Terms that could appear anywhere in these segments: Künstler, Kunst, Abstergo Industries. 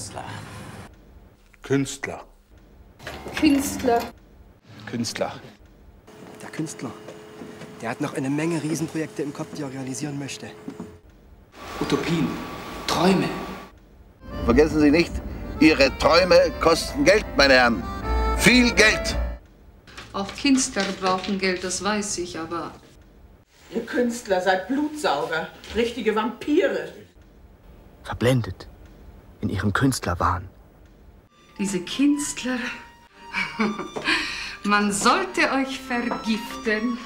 Künstler. Künstler. Künstler. Künstler. Der Künstler. Der hat noch eine Menge Riesenprojekte im Kopf, die er realisieren möchte. Utopien. Träume. Vergessen Sie nicht, Ihre Träume kosten Geld, meine Herren. Viel Geld. Auch Künstler brauchen Geld, das weiß ich, aber... Ihr Künstler seid Blutsauger, richtige Vampire. Verblendet in ihrem Künstlerwahn. Diese Künstler, man sollte euch vergiften.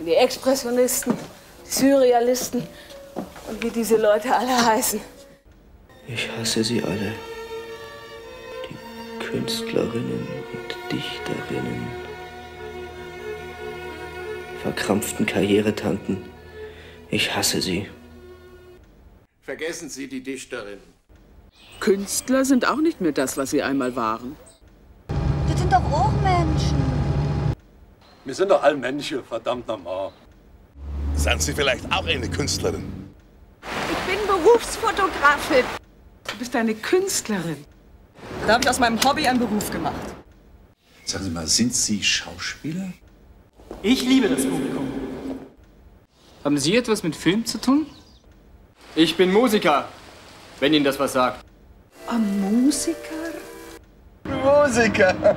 Die Expressionisten, die Surrealisten und wie diese Leute alle heißen. Ich hasse sie alle. Die Künstlerinnen und Dichterinnen. Verkrampften Karrieretanten. Ich hasse sie. Vergessen Sie die Dichterin. Künstler sind auch nicht mehr das, was sie einmal waren. Das sind doch auch Menschen. Wir sind doch all Menschen, verdammt nochmal. Sind Sie vielleicht auch eine Künstlerin? Ich bin Berufsfotografin. Du bist eine Künstlerin. Da habe ich aus meinem Hobby einen Beruf gemacht. Sagen Sie mal, sind Sie Schauspieler? Ich liebe das Publikum. Haben Sie etwas mit Film zu tun? Ich bin Musiker, wenn Ihnen das was sagt. Ein Musiker? Musiker!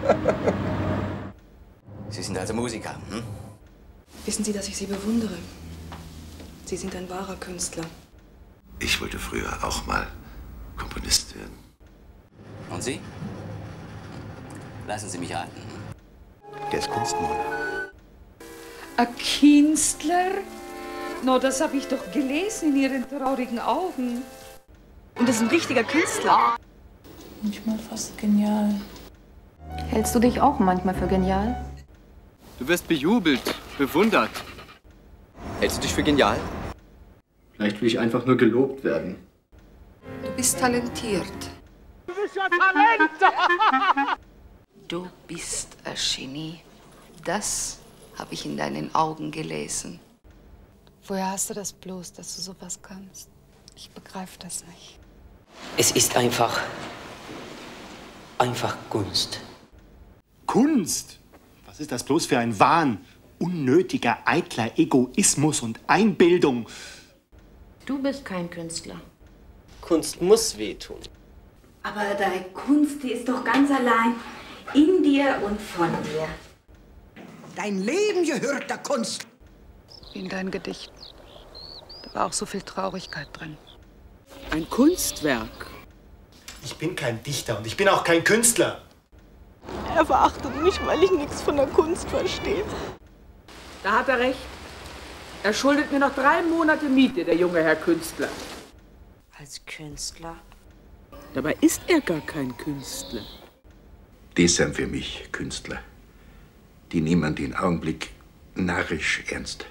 Sie sind also Musiker, hm? Wissen Sie, dass ich Sie bewundere? Sie sind ein wahrer Künstler. Ich wollte früher auch mal Komponist werden. Und Sie? Lassen Sie mich raten. Der ist Kunstmaler. Ein Künstler? No, das habe ich doch gelesen in Ihren traurigen Augen. Und das ist ein richtiger Künstler. Manchmal fast genial. Hältst du dich auch manchmal für genial? Du wirst bejubelt, bewundert. Hältst du dich für genial? Vielleicht will ich einfach nur gelobt werden. Du bist talentiert. Du bist ja Talent! Du bist ein Genie. Das habe ich in deinen Augen gelesen. Woher hast du das bloß, dass du sowas kannst? Ich begreife das nicht. Es ist einfach Kunst. Kunst? Was ist das bloß für ein Wahn? Unnötiger, eitler Egoismus und Einbildung. Du bist kein Künstler. Kunst muss wehtun. Aber deine Kunst, die ist doch ganz allein in dir und von dir. Dein Leben gehört der Kunst. In deinen Gedichten. Da war auch so viel Traurigkeit drin. Ein Kunstwerk. Ich bin kein Dichter und ich bin auch kein Künstler. Er verachtet mich, weil ich nichts von der Kunst verstehe. Da hat er recht. Er schuldet mir noch 3 Monate Miete, der junge Herr Künstler. Als Künstler? Dabei ist er gar kein Künstler. Die sind für mich Künstler. Die nehmen den Augenblick narrisch ernst.